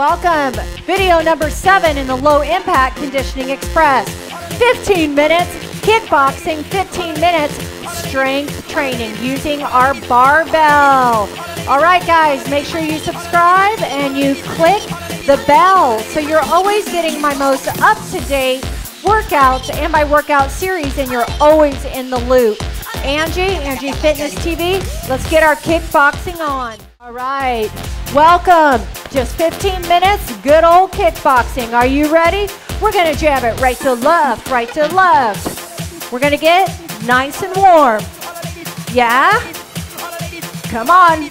welcome. Video number 7 in the Low Impact Conditioning Express. 15 minutes, kickboxing, 15 minutes, strength training using our barbell. All right, guys, make sure you subscribe and you click the bell so you're always getting my most up-to-date workouts and my workout series, and you're always in the loop. Angie Fitness TV, let's get our kickboxing on. All right, welcome. Just 15 minutes, good old kickboxing. Are you ready? We're gonna jab it right to left, right to left. We're gonna get nice and warm. Yeah? Come on.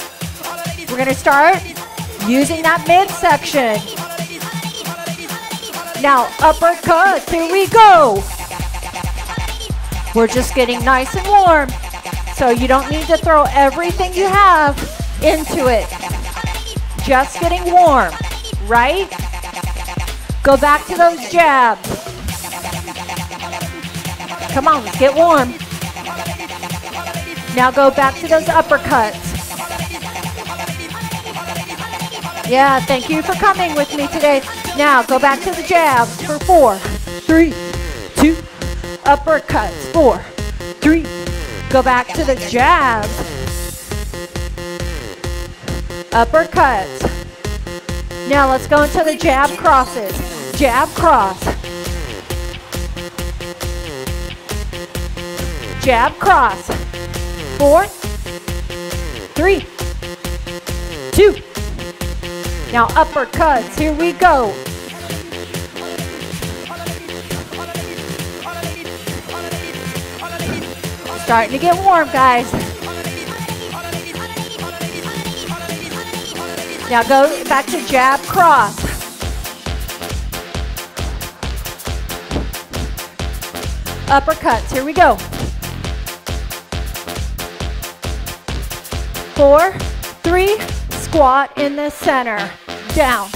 We're gonna start using that midsection. Now, uppercuts, here we go. We're just getting nice and warm, so you don't need to throw everything you have into it. Just getting warm, right? Go back to those jabs. Come on, let's get warm. Now go back to those uppercuts. Yeah, thank you for coming with me today. Now go back to the jabs for 4, 3, 2, uppercuts, 4, 3, go back to the jab, uppercuts. Now let's go into the jab crosses, jab cross, jab cross, 4, 3, 2. Now uppercuts, here we go. Starting to get warm, guys. Now go back to jab cross. Uppercuts, here we go. 4, 3, squat in the center. Down,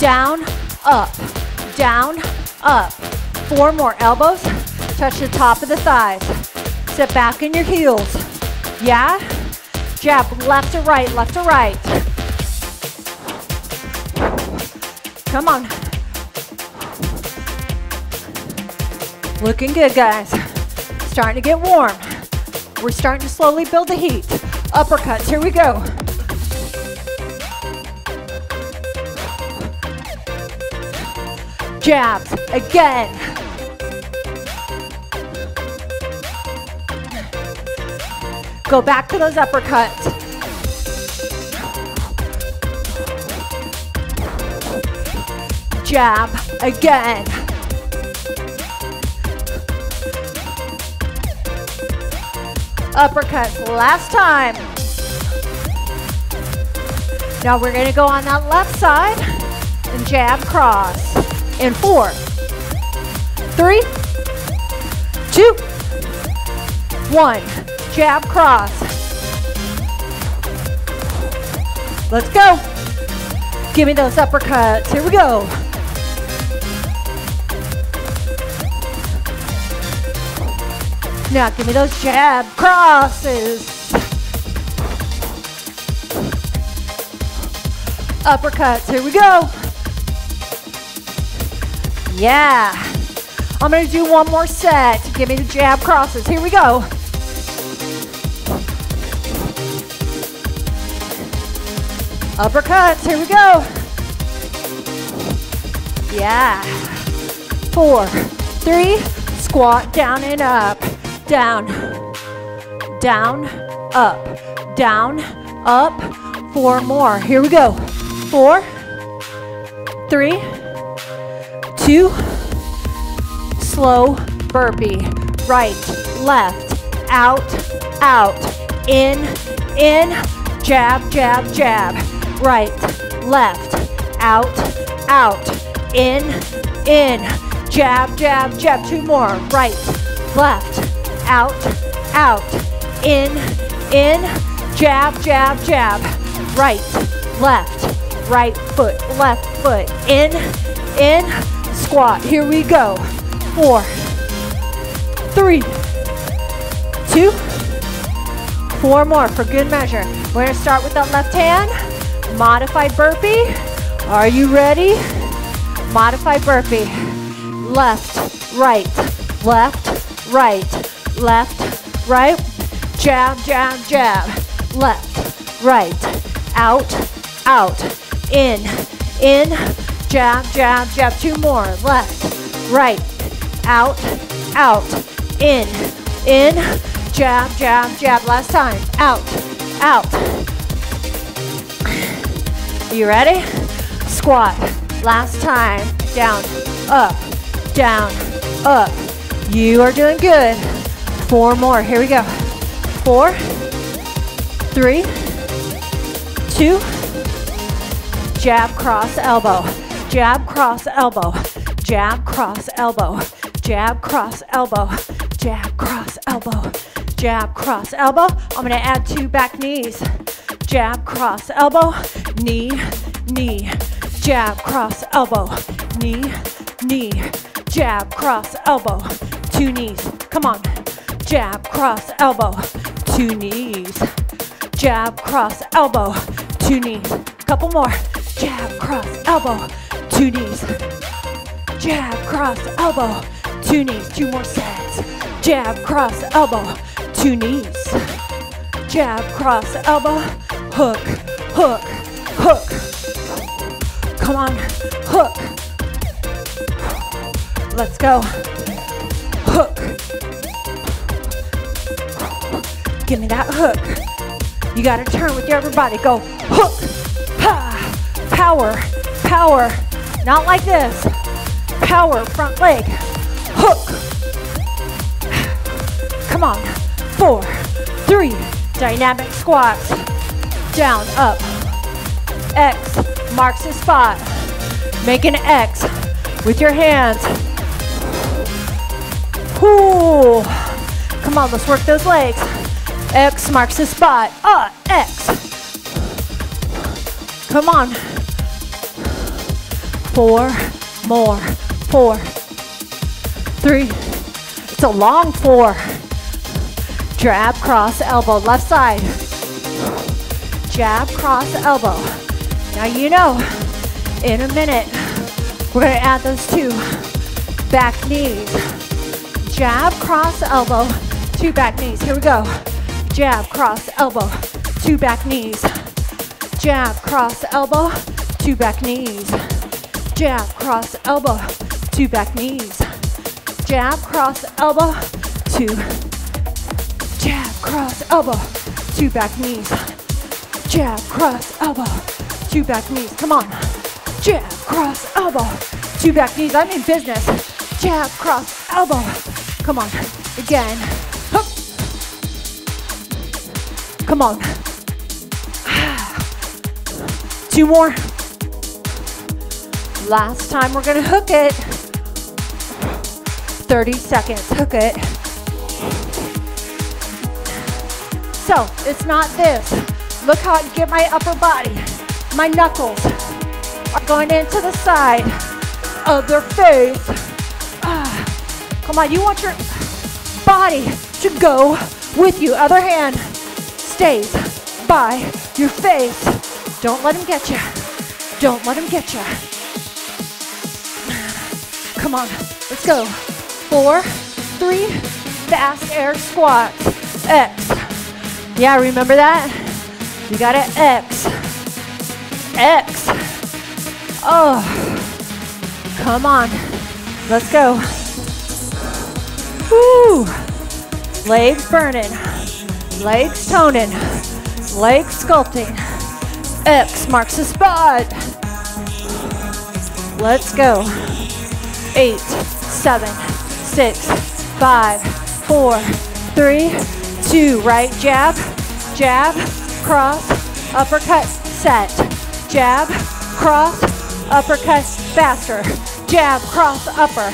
down, up, down, up. 4 more elbows, touch the top of the thighs. Step back in your heels. Yeah? Jab left to right, left to right. Come on. Looking good, guys. Starting to get warm. We're starting to slowly build the heat. Uppercuts, here we go. Jabs, again. Go back to those uppercuts. Jab again. Uppercuts, last time. Now we're gonna go on that left side and jab cross. In 4, 3, 2, 1. Jab cross. Let's go. Give me those uppercuts. Here we go. Now give me those jab crosses. Uppercuts. Here we go. Yeah. I'm going to do one more set. Give me the jab crosses. Here we go. Uppercuts, here we go. Yeah. 4, 3, squat down and up. Down, down, up, down, up. 4 more, here we go. 4, 3, 2, slow burpee. Right, left, out, out, in, jab, jab, jab. Right, left, out, out, in, jab, jab, jab. 2 more, right, left, out, out, in, jab, jab, jab. Right, left, right foot, left foot, in, squat. Here we go. 4, 3, 2, 4 more for good measure. We're gonna start with that left hand. Modified burpee, Are you ready? Modified burpee. Left, right, left, right, left, right. Jab, jab, jab. Left, right, out, out, in, jab, jab, jab. Two more. Left, right, out, out, in, jab, jab, jab. Last time. Out, out. You ready? Squat. Last time. Down, up, down, up. You are doing good. Four more. Here we go. 4, 3, 2. Jab, cross, elbow. Jab, cross, elbow. Jab, cross, elbow. Jab, cross, elbow. Jab, cross, elbow. Jab, cross, elbow. I'm gonna add two back knees. Jab, cross, elbow. Knee, knee. Jab, cross, elbow. Knee, knee. Jab, cross, elbow. Two knees. Come on. Jab, cross, elbow. Two knees. Jab, cross, elbow. Two knees. Couple more. Jab, cross, elbow. Two knees. Jab, cross, elbow. Two knees. Two more sets. Jab, cross, elbow. Two knees. Jab, cross, elbow. Hook, hook, hook. Come on. Hook. Let's go. Hook. Give me that hook. You gotta turn with your upper body. Go. Hook. Ha. Power. Power. Not like this. Power. Front leg. Hook. Come on. 4, 3. Dynamic squats. Down, up. X marks the spot. Make an X with your hands. Ooh. Come on, let's work those legs. X marks the spot. X. Come on. 4 more. 4, 3. It's a long 4. Jab, cross, elbow. Left side. Jab, cross, elbow. Now you know, in a minute, we're gonna add those two back knees. Jab, cross, elbow. Two back knees. Here we go. Jab, cross, elbow, two back knees. Jab, cross, elbow, two back knees. Jab, cross, elbow, two back knees. Jab, cross, elbow, two. Jab, cross, elbow, two back knees. Jab, cross, elbow, two back knees. Come on. Jab, cross, elbow, two back knees. I'm in business. Jab, cross, elbow. Come on. Again. Hup. Come on. 2 more. Last time we're gonna hook it. 30 seconds, hook it. So, it's not this. Look how I get my upper body. My knuckles are going into the side of their face. Come on, you want your body to go with you. Other hand stays by your face. Don't let him get you. Don't let him get you. Come on, let's go. 4, 3, fast air squats. X. Yeah, remember that? You got an X. X. Oh, come on. Let's go. Woo. Legs burning. Legs toning, legs sculpting. X marks the spot. Let's go. 8, 7, 6, 5, 4, 3, 2. Right jab, jab, cross, uppercut, set. Jab, cross, uppercut, faster. Jab, cross, upper.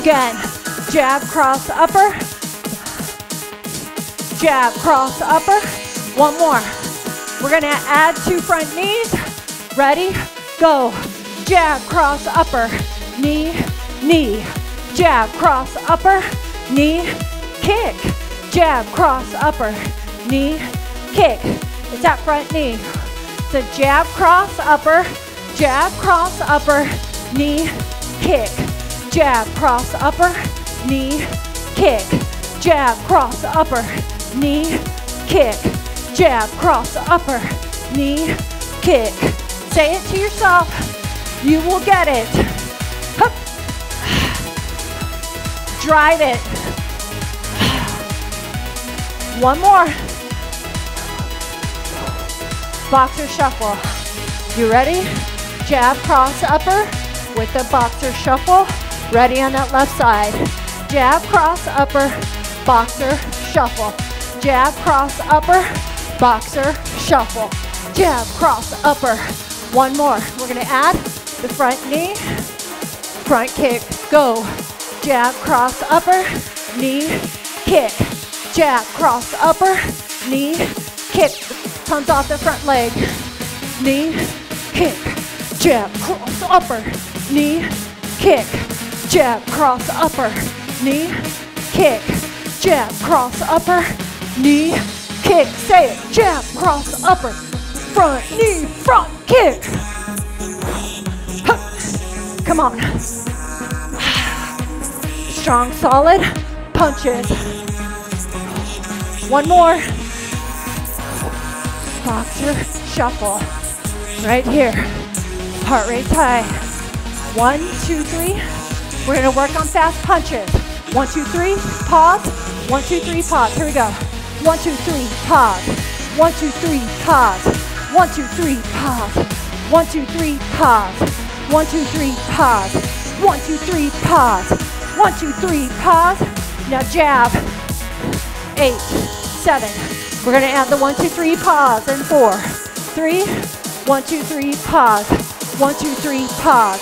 Again, jab, cross, upper. Jab, cross, upper. One more. We're gonna add two front knees. Ready? Go. Jab, cross, upper. Knee, knee. Jab, cross, upper. Knee, kick. Jab, cross, upper. Knee, kick. It's that front knee. It's a jab, cross, upper, jab, cross, upper, knee, kick. Jab, cross, upper, knee, kick. Jab, cross, upper, knee, kick. Jab, cross, upper, knee, kick. Say it to yourself. You will get it. Hup. Drive it. One more. Boxer shuffle. You ready? Jab, cross, upper with the boxer shuffle. Ready on that left side. Jab, cross, upper, boxer shuffle. Jab, cross, upper, boxer shuffle. Jab, cross, upper. One more. We're gonna add the front knee, front kick, go. Jab, cross, upper, knee, kick. Jab, cross, upper, knee, kick. Comes off the front leg. Knee, kick. Jab, cross, upper, knee, kick. Jab, cross, upper, knee, kick. Jab, cross, upper, knee, kick. Say it. Jab, cross, upper, front knee, front kick. Come on. Strong, solid punches. One more. Boxer shuffle. Right here. Heart rate's high. 1, 2, 3. We're gonna work on fast punches. 1, 2, 3, pause. 1, 2, 3, pause. Here we go. 1, 2, 3, pause. 1, 2, 3, pause. 1, 2, 3, pause. 1, 2, 3, pause. 1, 2, 3, pause. 1, 2, 3, pause. 1, 2, 3, pause. Now jab. 8, 7. We're gonna add the 1, 2, 3, pause, and 4, 3. 1, 2, 3, pause. 1, 2, 3, pause.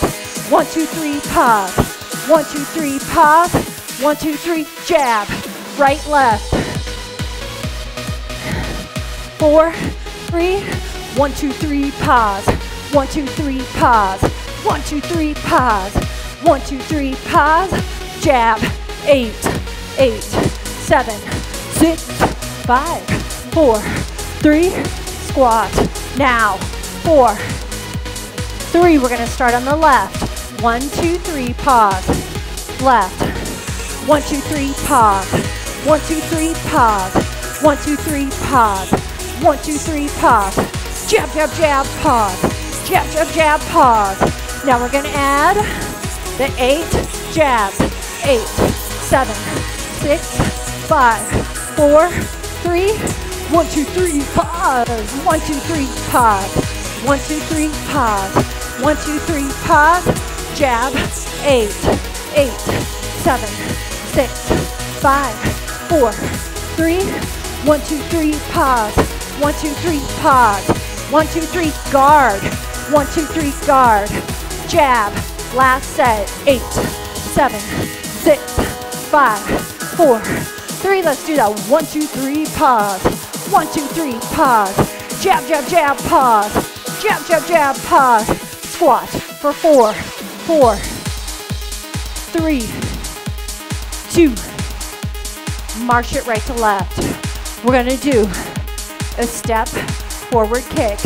1, 2, 3, pause. 1, 2, 3, pause. 1, 2, 3, jab. Right, left. 4, 3. 1, 2, 3, pause. 1, 2, 3, pause. 1, 2, 3, pause. 1, 2, 3, pause. Jab. 8, 8, 7, 6, 5, 4, 3. Squat. Now. 4, 3. We're gonna start on the left. 1, 2, 3, pause. Left. 1, 2, 3, pause. 1, 2, 3, pause. 1, 2, 3, pause. 1, 2, 3, pause. Jab, jab, jab, pause. Jab, jab, jab, pause. Now we're gonna add the 8 jabs. 8, 7, 6, 5, 4, 3. 1, 2, 3, pause. 1, 2, 3, pause. 1, 2, 3, pause. 1, 2, 3, pause. Jab. 8, 8, 7, 6, 5, 4, 3. 1, 2, 3, pause. 1, 2, 3, pause. 1, 2, 3, guard. 1, 2, 3, guard. Jab. Last set. 8, 7, 6, 5, 4, 3. Let's do that. 1, 2, 3, pause. 1, 2, 3, pause. Jab, jab, jab, pause. Jab, jab, jab, pause. Squat for 4, 4, 3, 2. March it right to left. We're gonna do a step forward kick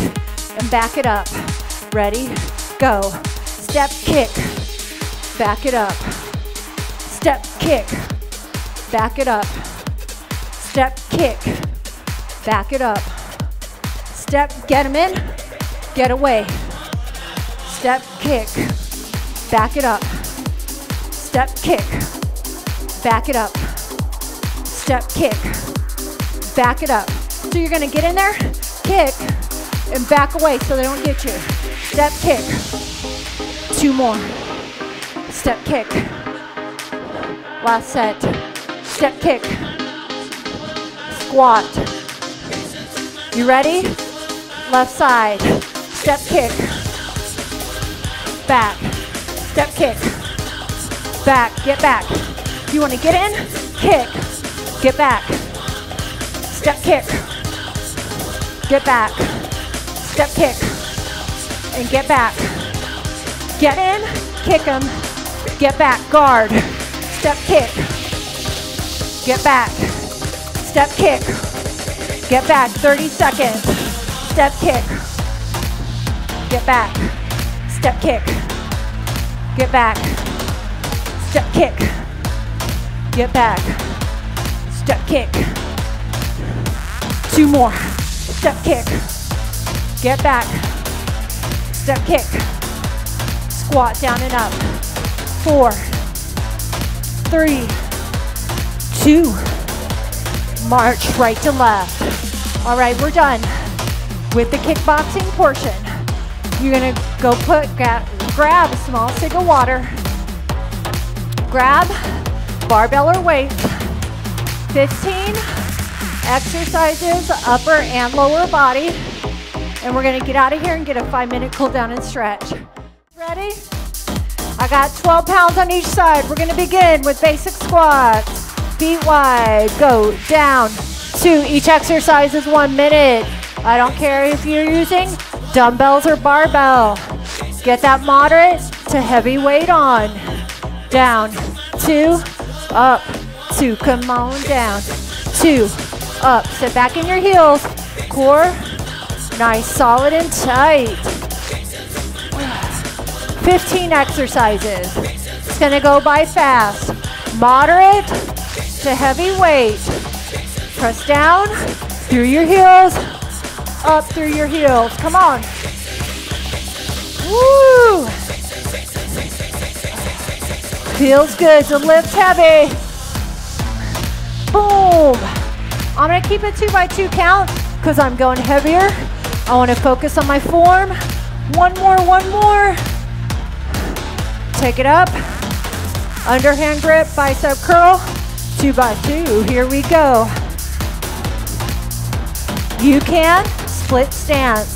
and back it up. Ready? Go. Step, kick, back it up. Step, kick, back it up. Step, kick, back it up. Step, get them in, get away. Step, kick, back it up. Step, kick, back it up. Step, kick, back it up. So you're gonna get in there, kick, and back away so they don't get you. Step, kick. 2 more. Step, kick. Last set. Step, kick. Squat. You ready? Left side. Step, kick. Back. Step, kick. Back. Get back. You want to get in? Kick. Get back. Step, kick. Get back. Step, kick. And get back. Get in, kick them, get back, guard, step, kick, get back, step, kick, get back, 30 seconds, step, kick, Get back. Step kick. Get back. Step kick. Get back. Step kick. Two more. Step kick. Get back. Step kick. Squat down and up. 4, 3, 2. March right to left. All right, we're done with the kickboxing portion. You're gonna go grab a small swig of water. Grab barbell or weights. 15 exercises, upper and lower body. And we're gonna get out of here and get a 5-minute cool down and stretch. Ready? I got 12 pounds on each side. We're gonna begin with basic squats. Feet wide, go down, 2. Each exercise is 1 minute. I don't care if you're using dumbbells or barbell. Get that moderate to heavy weight on. Down, 2, up, 2, come on down, 2, up. Sit back in your heels, core, nice, solid and tight. 15 exercises. It's gonna go by fast. Moderate to heavy weight. Press down, through your heels, up through your heels, come on. Woo! Feels good to lift heavy. Boom! I'm gonna keep it 2 by 2 count because I'm going heavier. I wanna focus on my form. One more. Take it up. Underhand grip, bicep curl, 2 by 2, here we go. You can split stance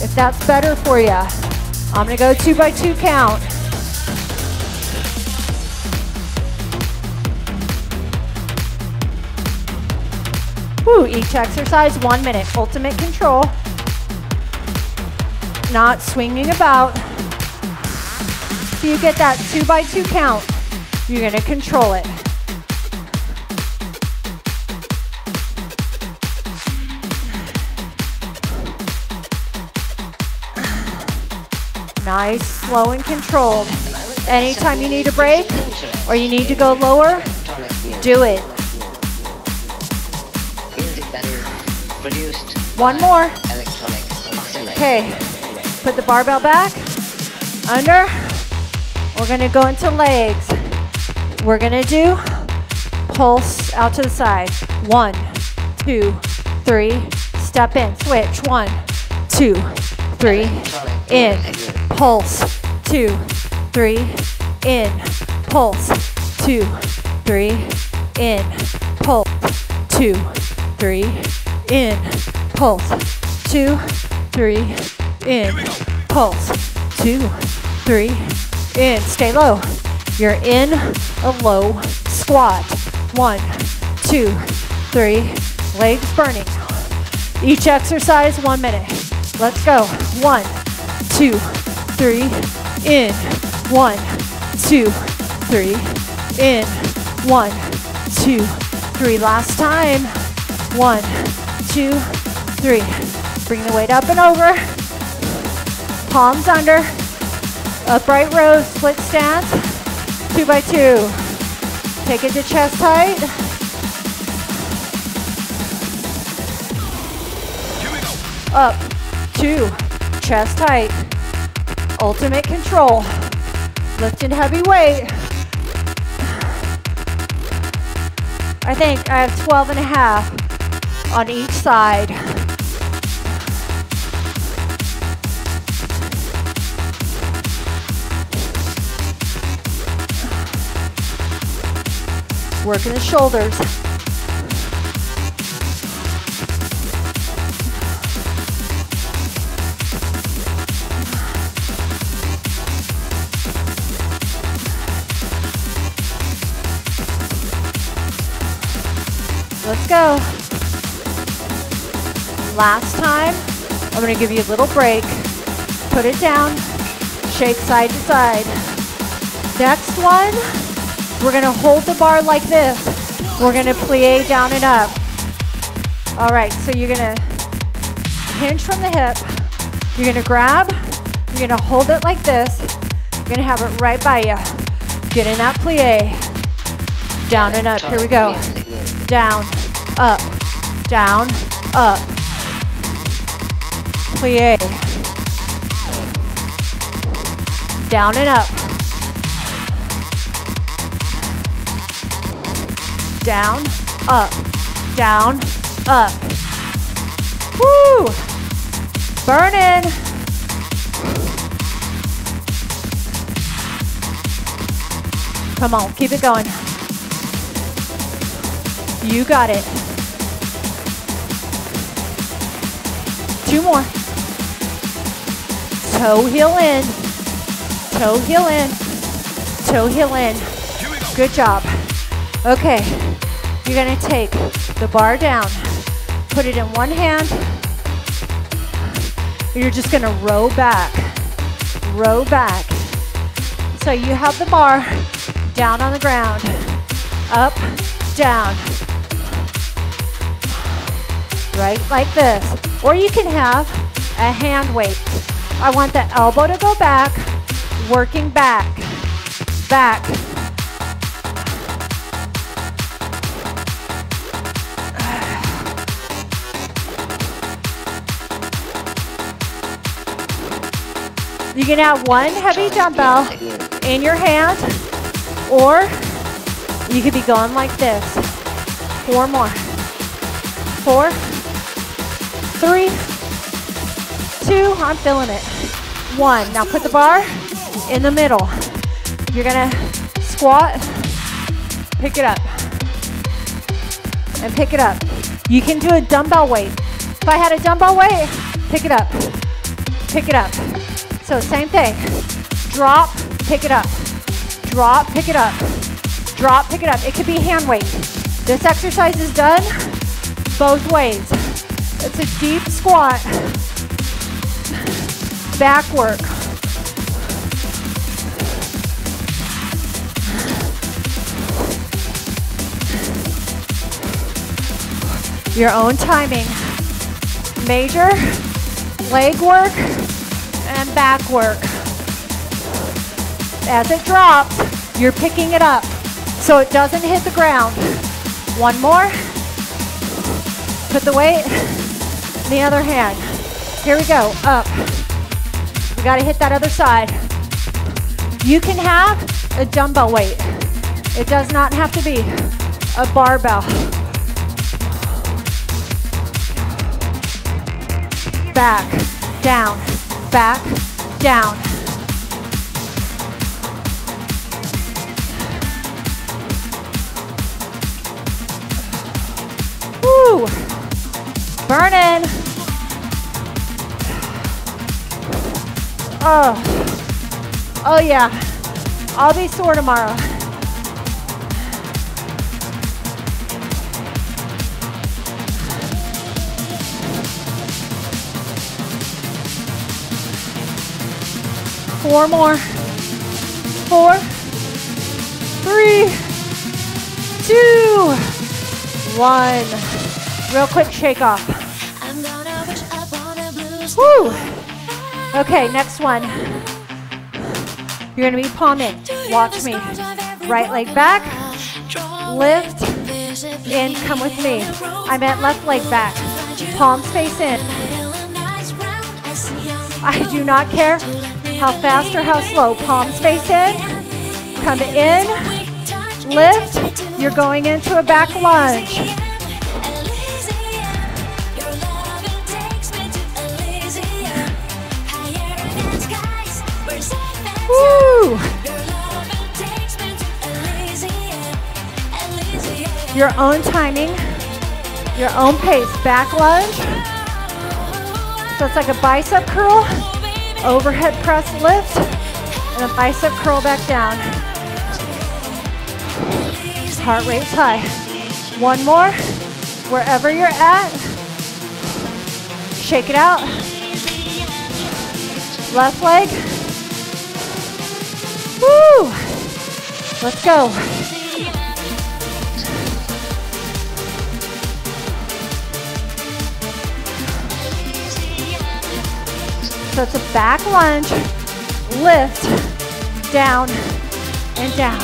if that's better for you. I'm gonna go 2 by 2 count. Woo, each exercise 1 minute, ultimate control. Not swinging about. So you get that 2 by 2 count, you're gonna control it. Nice, slow and controlled. Anytime you need a break or you need to go lower, do it. 1 more. Okay, put the barbell back, under. We're gonna go into legs. We're gonna do pulse out to the side. 1, 2, 3, step in, switch. 1, 2, 3, in. Pulse, 2, 3, in, pulse, 2, 3, in, pulse, 2, 3, in, pulse, 2, 3, in, pulse, 2, 3, in. Stay low. You're in a low squat. 1, 2, 3, legs burning. Each exercise, 1 minute. Let's go. 1, 2, 3, in. 1, 2, 3, in. 1, 2, 3. Last time. 1, 2, 3. Bring the weight up and over. Palms under. Upright row, split stance. 2 by 2. Take it to chest height. Up, 2, chest height. Ultimate control. Lifting heavy weight. I think I have 12 and a half on each side. Working the shoulders. Let's go. Last time, I'm gonna give you a little break. Put it down, shake side to side. Next one, we're gonna hold the bar like this. We're gonna plie down and up. All right, so you're gonna hinge from the hip. You're gonna grab You're gonna hold it like this. You're gonna have it right by you. Get in that plie. Down and up, here we go. Down, up, down, up. Plie. Down and up. Down, up, down, up. Woo! Burnin'. Come on, keep it going. You got it. Two more. Toe heel in. Toe heel in. Toe heel in. Good job. Okay, you're gonna take the bar down. Put it in one hand. You're just gonna row back. Row back. So you have the bar down on the ground. Up, down. Right, like this. Or you can have a hand weight. I want the elbow to go back, working back, back. You can have one heavy dumbbell in your hand, or you could be going like this. Four more. 4, 3, 2, I'm feeling it. 1, now put the bar in the middle. You're gonna squat, pick it up, and pick it up. You can do a dumbbell weight. If I had a dumbbell weight, pick it up, pick it up. So same thing, drop, pick it up, drop, pick it up, drop, pick it up. It could be hand weight. This exercise is done both ways. It's a deep squat, back work. Your own timing. Major, leg work, and back work. As it drops, you're picking it up so it doesn't hit the ground. One more. Put the weight in the other hand. Here we go, up. We gotta hit that other side. You can have a dumbbell weight. It does not have to be a barbell. Back, down, back, down. Woo! Burning. Oh. Oh yeah. I'll be sore tomorrow. Four more. 4, 3, 2, 1. Real quick shake off. Woo! Okay, next one. You're gonna be palm in. Watch me. Right leg back, lift, and come with me. I meant left leg back. Palms face in. I do not care how fast or how slow. Palms face in, come in, lift. You're going into a back lunge. Woo! Your own timing, your own pace. Back lunge. So it's like a bicep curl, overhead press lift, and a bicep curl back down. Heart rate's high. One more. Wherever you're at, shake it out. Left leg. Woo! Let's go. So it's a back lunge, lift, down, and down.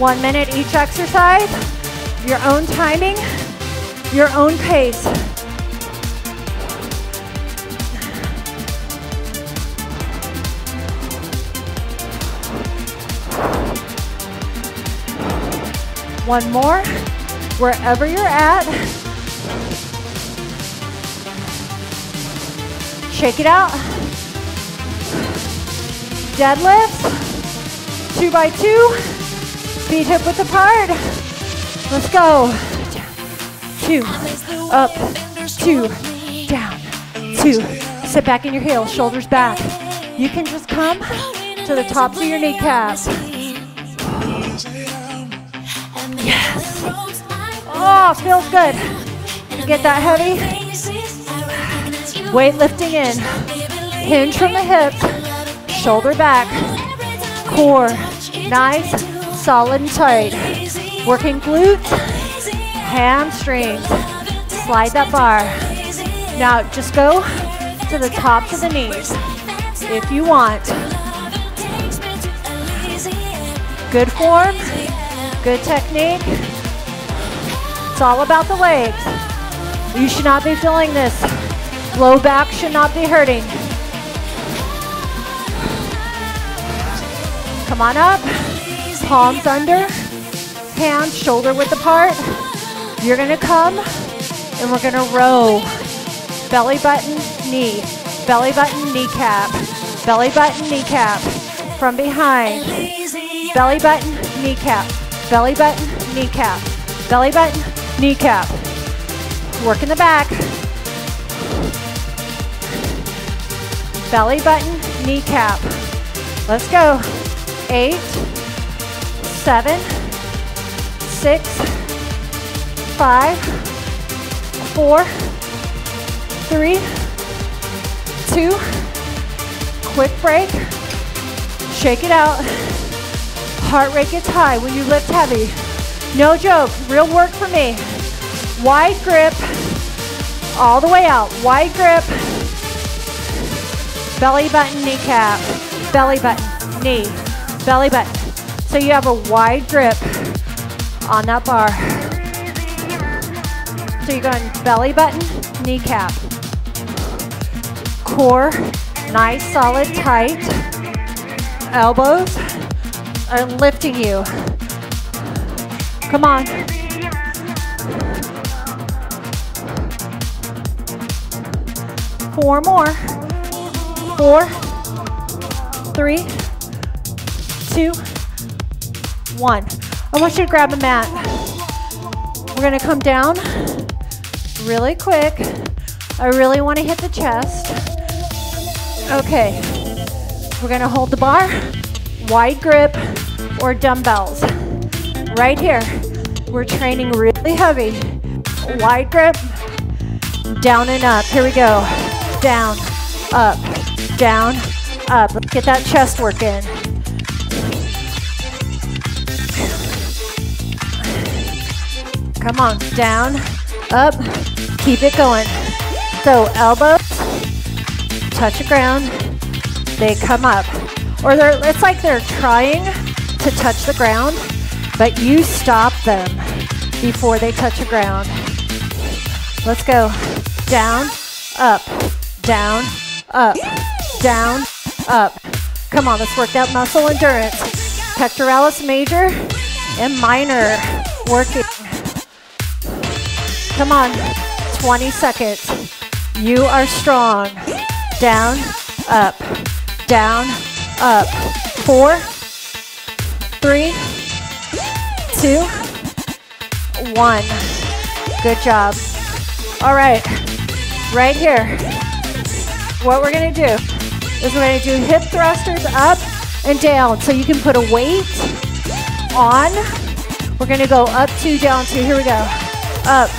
One minute each exercise, your own timing, your own pace. One more, wherever you're at. Shake it out. Deadlifts, 2x2, feet hip width apart. Let's go. Down, two, up, two, down, two. Sit back in your heels, shoulders back. You can just come to the tops of your kneecaps. Yes. Oh, feels good. Get that heavy. Weight lifting in. Hinge from the hip. Shoulder back. Core nice, solid and tight. Working glutes, hamstrings. Slide that bar. Now just go to the tops of the knees if you want. Good form. Good technique. It's all about the legs. You should not be feeling this. Low back should not be hurting. Come on up. Palms under. Hands shoulder width apart. You're gonna come and we're gonna row. Belly button, knee. Belly button, kneecap. Belly button, kneecap. From behind. Belly button, kneecap. Belly button, kneecap. Belly button, kneecap. Work in the back. Belly button, kneecap. Let's go. 8, 7, 6, 5, 4, 3, 2. Quick break. Shake it out. Heart rate gets high when you lift heavy. No joke, real work for me. Wide grip, all the way out. Wide grip, belly button, kneecap, belly button, knee, belly button. So you have a wide grip on that bar. So you're going belly button, kneecap. Core, nice, solid, tight. Elbows are lifting you. Come on. Four more. 4, 3, 2, 1. I want you to grab a mat. We're gonna come down really quick. I really want to hit the chest. Okay. We're gonna hold the bar. Wide grip or dumbbells. Right here, we're training really heavy. Wide grip, down and up. Here we go. Down, up, down, up. Let's get that chest work in. Come on, down, up, keep it going. So elbows touch the ground, they come up. Or it's like they're trying to touch the ground, but you stop them before they touch the ground. Let's go. Down, up, down, up, down, up. Come on, let's work that muscle endurance. Pectoralis major and minor working. Come on, 20 seconds. You are strong. Down, up, down, up. 4, 3, 2, 1. Good job. All right, right here. What we're gonna do is we're gonna do hip thrusters up and down. So you can put a weight on. We're gonna go up, two, down, two. Here we go. Up,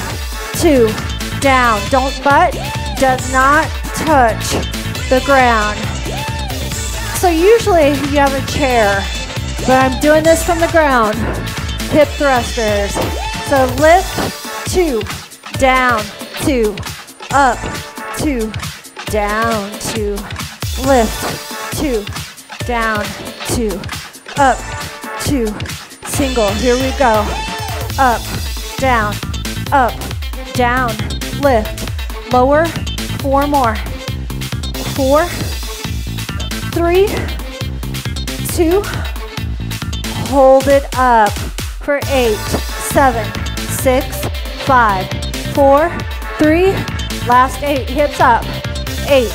two, down. Don't butt, does not touch the ground. So usually you have a chair But I'm doing this from the ground. Hip thrusters. So lift, two, down, two, up, two, down, two, lift, two, down, two, up, two, single. Here we go. Up, down, up, down, lift, lower, four more. Four, three, two, hold it up for 8, 7, 6, 5, 4, 3, last 8, hips up. 8,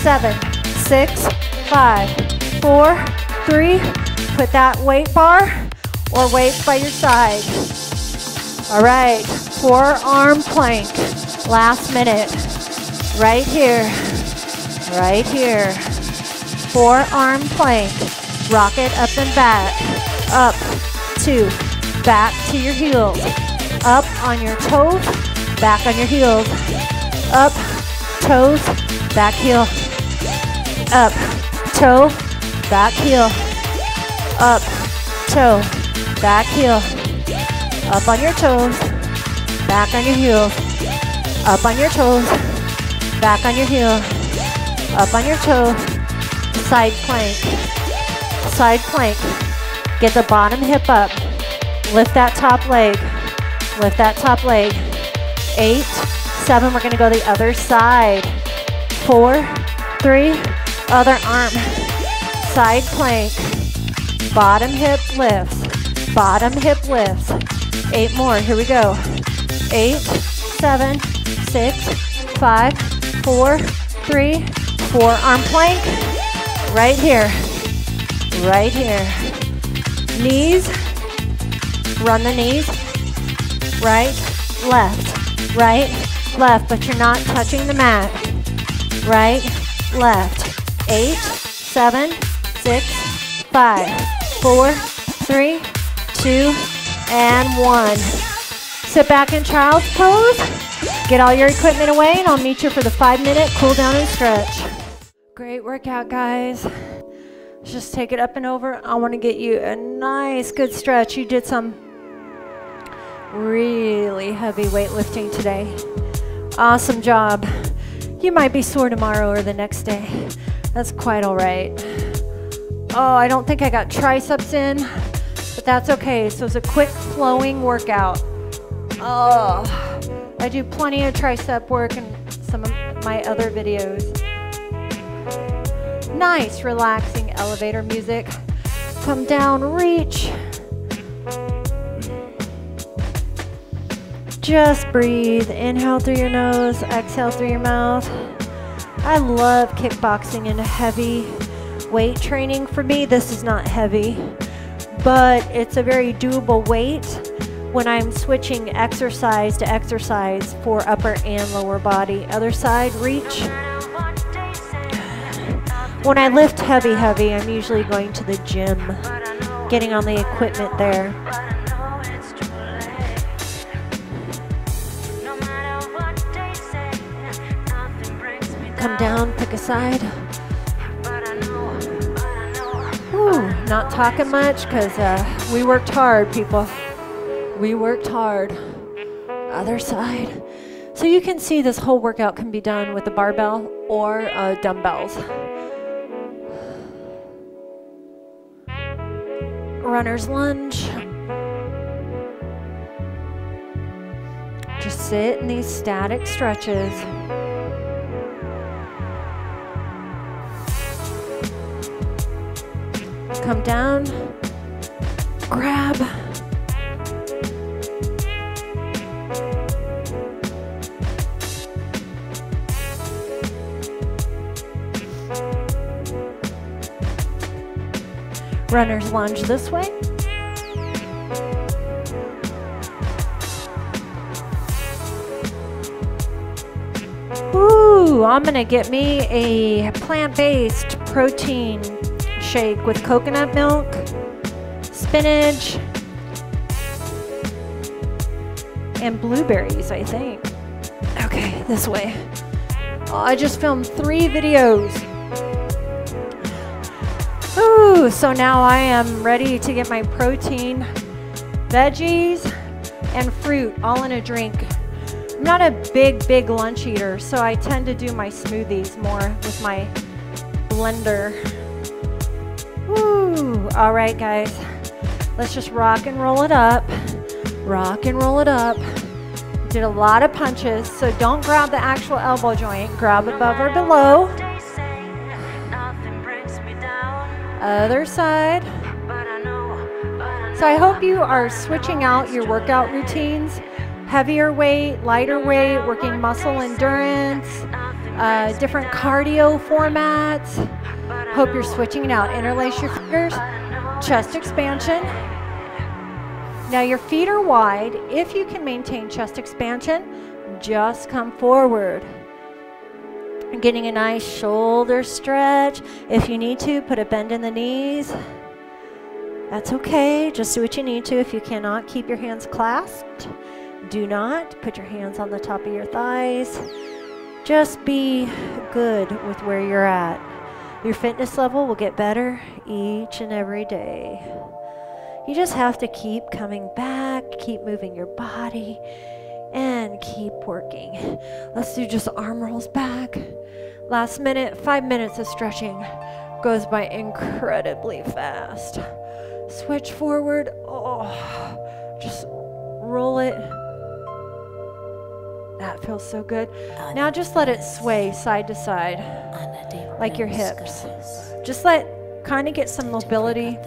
7, 6, 5, 4, 3, put that weight bar or weight by your side. All right, forearm plank, last minute. Right here, right here. Forearm plank, rock it up and back. Up, two, back to your heels. Up on your toes, back on your heels. Up, toes, back heel. Up, toe, back heel. Up, toe, back heel. Up on your toes, back on your heels. Up on your toes, back on your heel. Up on your toe, side plank. Side plank. Get the bottom hip up. Lift that top leg. Lift that top leg. 8, 7, we're gonna go the other side. 4, 3, other arm. Side plank. Bottom hip lifts. Bottom hip lifts. 8 more, here we go. 8, 7, 6, 5, 4, 3, forearm plank. Right here. Right here. Knees. Run the knees. Right, left. Right, left, but you're not touching the mat. Right, left. 8, 7, 6, 5, 4, 3, 2, and 1. Sit back in child's pose. Get all your equipment away and I'll meet you for the 5-minute cool down and stretch. Great workout, guys. Just take it up and over. I want to get you a nice good stretch. You did some really heavy weightlifting today. Awesome job. You might be sore tomorrow or the next day. That's quite all right. Oh, I don't think I got triceps in, but that's okay. So it's a quick flowing workout. Oh, I do plenty of tricep work in some of my other videos. Nice, relaxing elevator music. Come down, reach. Just breathe. Inhale through your nose, exhale through your mouth. I love kickboxing and heavy weight training. For me, this is not heavy, but it's a very doable weight when I'm switching exercise to exercise for upper and lower body. Other side, reach. When I lift heavy, I'm usually going to the gym, getting on the equipment there. Come down, pick a side. Whew, not talking much because we worked hard, people. We worked hard. Other side. So you can see this whole workout can be done with a barbell or dumbbells. Runner's lunge. Just sit in these static stretches. Come down, grab. Runner's lunge this way. Ooh, I'm gonna get me a plant-based protein shake with coconut milk, spinach, and blueberries, I think. Okay, this way. Oh, I just filmed 3 videos. Ooh, so now I am ready to get my protein, veggies, and fruit all in a drink. I'm not a big lunch eater, so I tend to do my smoothies more with my blender. Woo! All right, guys, let's just rock and roll it up. Rock and roll it up. Did a lot of punches, so don't grab the actual elbow joint. Grab above or below. Other side. So I hope you are switching out your workout routines. Heavier weight, lighter weight, working muscle endurance, different cardio formats. Hope you're switching it out. Interlace your fingers, chest expansion. Now your feet are wide. If you can maintain chest expansion, just come forward. Getting a nice shoulder stretch. If you need to, put a bend in the knees. That's okay, just do what you need to. If you cannot, keep your hands clasped. Do not put your hands on the top of your thighs. Just be good with where you're at. Your fitness level will get better each and every day. You just have to keep coming back, keep moving your body, and keep working. Let's do just arm rolls back. Last minute, 5 minutes of stretching. Goes by incredibly fast. Switch forward. Oh, just roll it. That feels so good. Now just let it sway side to side, like your hips. Just let kind of get some mobility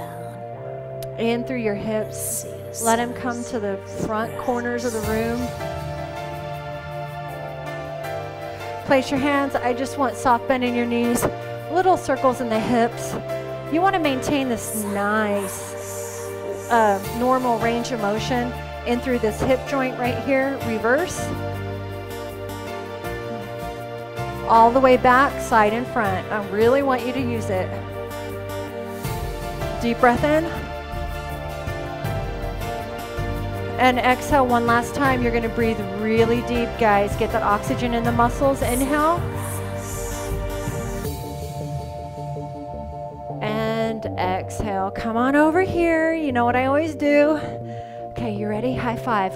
in through your hips. Let them come to the front corners of the room. Place your hands. I just want soft bend in your knees, little circles in the hips. You want to maintain this nice normal range of motion in through this hip joint right here. Reverse. All the way back, side and front. I really want you to use it. Deep breath in. And exhale one last time. You're gonna breathe really deep, guys. Get that oxygen in the muscles. Inhale. And exhale. Come on over here. You know what I always do. Okay, you ready? High five.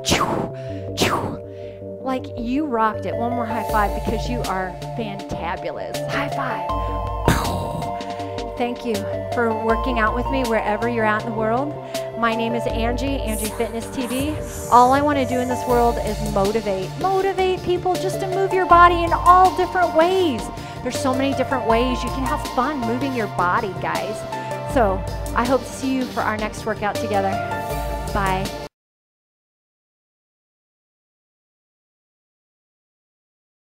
Like you rocked it. One more high five because you are fantabulous. High five. Thank you for working out with me wherever you're at in the world. My name is Angie, Angie Fitness TV. All I want to do in this world is motivate. Motivate people just to move your body in all different ways. There's so many different ways you can have fun moving your body, guys. So I hope to see you for our next workout together. Bye.